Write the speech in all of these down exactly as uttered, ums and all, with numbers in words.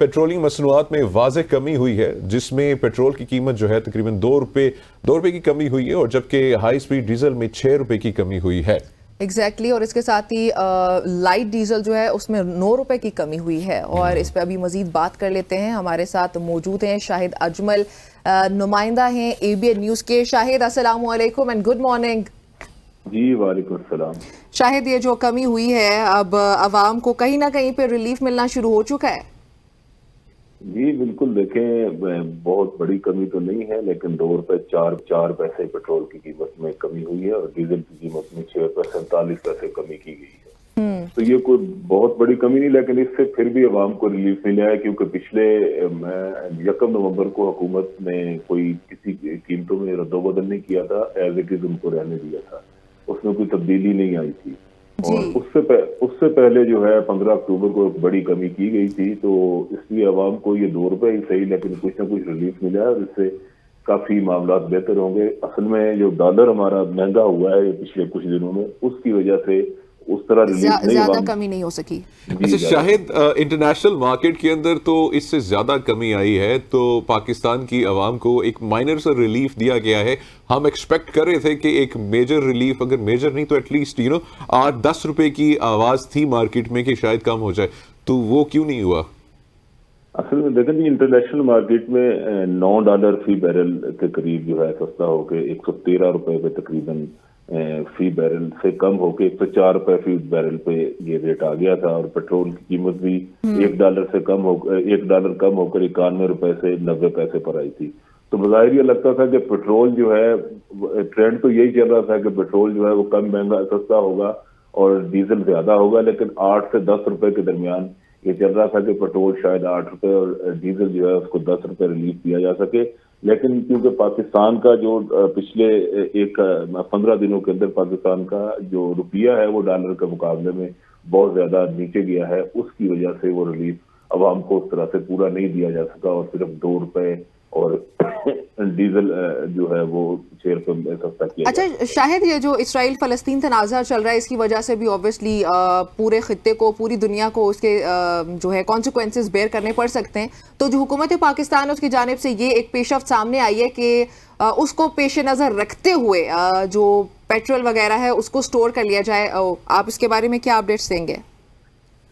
Patrolling मसनूआत में वाज़े कमी हुई है, जिसमें पेट्रोल की कीमत जो है तकरीबन दो रुपये दो रुपये की कमी हुई है और जबकि हाई स्पीड डीजल में छः रुपये की कमी हुई है। एग्जैक्टली exactly, और इसके साथ ही लाइट डीजल जो है उसमें नौ रुपये की कमी हुई है और इस पर अभी मजीद बात कर लेते हैं। हमारे साथ मौजूद हैं शाहिद अजमल, नुमाइंदा हैं एबीएन न्यूज़ के। शाहिद, अस्सलाम वालेकुम एंड गुड मॉर्निंग। जी वालेकुम सलाम। शाहिद, ये जो कमी हुई है अब आवाम को कहीं ना कहीं पर रिलीफ मिलना शुरू हो चुका है। जी बिल्कुल, देखें बहुत बड़ी कमी तो नहीं है, लेकिन दो रुपये चार चार पैसे पेट्रोल की कीमत में कमी हुई है और डीजल की कीमत में छह रुपये सैंतालीस पैसे कमी की गई है। तो ये कोई बहुत बड़ी कमी नहीं, लेकिन इससे फिर भी आवाम को रिलीफ मिला है, क्योंकि पिछले यकम नवंबर को हुकूमत ने कोई किसी कीमतों में रद्दोबदल नहीं किया था, एज इट इज उनको रहने दिया था, उसमें कोई तब्दीली नहीं आई थी। और उससे उससे पहले जो है पंद्रह अक्टूबर को एक बड़ी कमी की गई थी, तो इसलिए आवाम को ये दो रुपये ही सही लेकिन कुछ ना कुछ रिलीफ मिला और इससे काफी मामला बेहतर होंगे। असल में जो डॉलर हमारा महंगा हुआ है पिछले कुछ दिनों में, उसकी वजह से उस तरह रिलीफ ज्यादा कमी नहीं हो सकी। अच्छा शाहिद, इंटरनेशनल मार्केट के अंदर तो इससे ज्यादा कमी आई है, तो पाकिस्तान की आवाम को एक माइनर सा रिलीफ दिया गया है। हम एक्सपेक्ट कर रहे थे कि एक मेजर रिलीफ, अगर मेजर नहीं तो एटलीस्ट यू नो आठ दस रुपए की आवाज थी मार्केट में कि शायद कम हो जाए, तो वो क्यों नहीं हुआ? असल में देखें जी, इंटरनेशनल मार्केट में नौ डॉलर फी बैरल के करीब जो है सस्ता होकर एक सौ तेरह रुपए पे तकरीबन फी बैरल से कम होके एक सौ चार रुपए फी बैरल पे ये रेट आ गया था। और पेट्रोल की कीमत भी एक डॉलर से कम होकर एक डॉलर कम होकर इक्यानवे रुपए से नब्बे पैसे पर आई थी। तो बाहर ये लगता था कि पेट्रोल जो है, ट्रेंड तो यही चल रहा था कि पेट्रोल जो है वो कम महंगा सस्ता होगा और डीजल ज्यादा होगा, लेकिन आठ से दस रुपए के दरमियान ये चल रहा था कि पेट्रोल शायद आठ रुपए और डीजल जो है उसको दस रुपए रिलीफ दिया जा सके। लेकिन क्योंकि पाकिस्तान का जो पिछले एक पंद्रह दिनों के अंदर पाकिस्तान का जो रुपया है वो डॉलर के मुकाबले में बहुत ज्यादा नीचे गया है, उसकी वजह से वो रिलीफ आवाम को उस तरह से पूरा नहीं दिया जा सका और सिर्फ दो रुपए और डीजल जो है वो छह रुपए सस्ता किया। अच्छा शाहिद, ये जो इसराइल फलस्तीन तनाज़ा चल रहा है, इसकी वजह से भी ऑब्वियसली पूरे खित्ते को, पूरी दुनिया को उसके जो है कॉन्सिक्वेंसेस बेयर करने पड़ सकते हैं। तो जो हुकूमत पाकिस्तान है उसकी जानिब से ये एक पेशरफ्त सामने आई है कि उसको पेश नज़र रखते हुए जो पेट्रोल वगैरह है उसको स्टोर कर लिया जाए, आप इसके बारे में क्या अपडेट्स देंगे?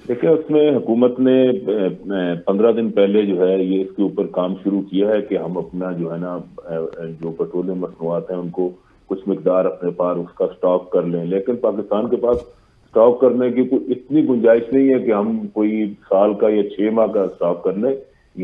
देखिए उसमें हुकूमत ने पंद्रह दिन पहले जो है ये इसके ऊपर काम शुरू किया है कि हम अपना जो है ना जो पेट्रोलियम मसनूआत हैं उनको कुछ मकदार अपने पार उसका स्टॉक कर लें, लेकिन पाकिस्तान के पास स्टॉक करने की कोई इतनी गुंजाइश नहीं है कि हम कोई साल का या छः माह का स्टॉक कर लें।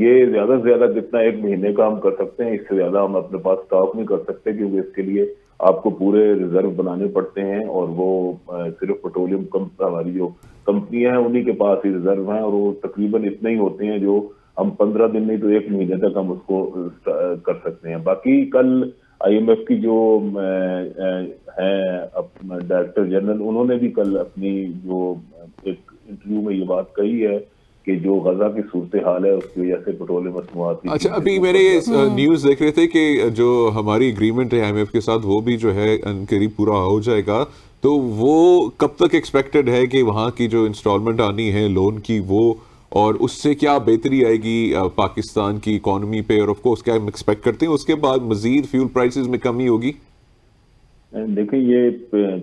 ये ज्यादा से ज्यादा जितना एक महीने का हम कर सकते हैं, इससे ज्यादा हम अपने पास स्टॉक नहीं कर सकते, क्योंकि इसके लिए आपको पूरे रिजर्व बनाने पड़ते हैं और वो सिर्फ पेट्रोलियम कंपनी हमारी जो कंपनियां हैं उन्हीं के पास ही रिजर्व हैं और वो तकरीबन इतने ही होते हैं जो हम पंद्रह दिन नहीं तो एक महीने तक हम उसको कर सकते हैं। बाकी कल आईएमएफ की जो है डायरेक्टर जनरल, उन्होंने भी कल अपनी जो एक इंटरव्यू में ये बात कही है कि जो गजा की सूरत हाल है उसकी वजह से पेट्रोलियम मसनूआत की। अच्छा अभी मेरे न्यूज़ देख रहे थे कि जो हमारी एग्रीमेंट है आईएमएफ के साथ वो भी जो है करीब पूरा हो जाएगा, तो वो कब तक एक्सपेक्टेड है कि वहाँ की जो इंस्टॉलमेंट आनी है लोन की वो, और उससे क्या बेहतरी आएगी पाकिस्तान की इकॉनमी पे, और ऑफकोर्स क्या हम एक्सपेक्ट करते हैं उसके बाद मजीद फ्यूल प्राइसेस में कमी होगी? देखिए ये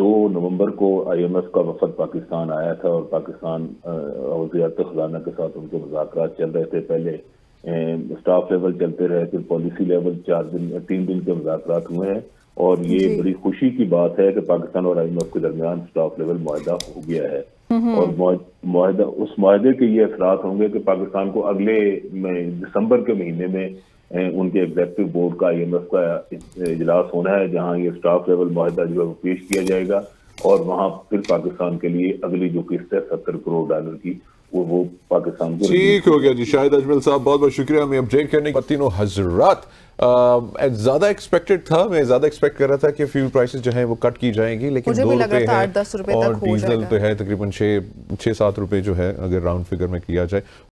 दो नवंबर को आईएमएफ का वफद पाकिस्तान आया था और पाकिस्तान वज़ारत ख़ज़ाना के साथ उनके मुज़ाकरात चल रहे थे। पहले स्टाफ लेवल चलते रहे, फिर पॉलिसी लेवल चार दिन तीन दिन के मुज़ाकरात हुए हैं और ये बड़ी खुशी की बात है कि पाकिस्तान और आईएमएफ के दरमियान स्टाफ लेवल मुआहदा हो गया है और मुआहदा उस मुआहदे के ये असरात होंगे कि पाकिस्तान को अगले दिसंबर के महीने में उनके एग्जेक्टिव बोर्ड का आईएमएफ का इजलास होना है, जहां ये स्टाफ लेवल मुआहदा जो है वो पेश किया जाएगा और वहां फिर पाकिस्तान के लिए अगली जो किस्त है सत्तर करोड़ डॉलर की वो वो पाकिस्तान को। ठीक हो गया जी शाहिद अजमल साहब, बहुत बहुत शुक्रिया हमें अपडेट करने के। तीनों हजरात ज़्यादा एक्सपेक्टेड था, मैं ज़्यादा एक्सपेक्ट कर रहा था कि फ्यूल प्राइसेस जो हैं वो कट की जाएंगी, लेकिन दो रुपये है और डीजल तो है तकरीबन छः छः सात रुपये जो है अगर राउंड फिगर में किया जाए।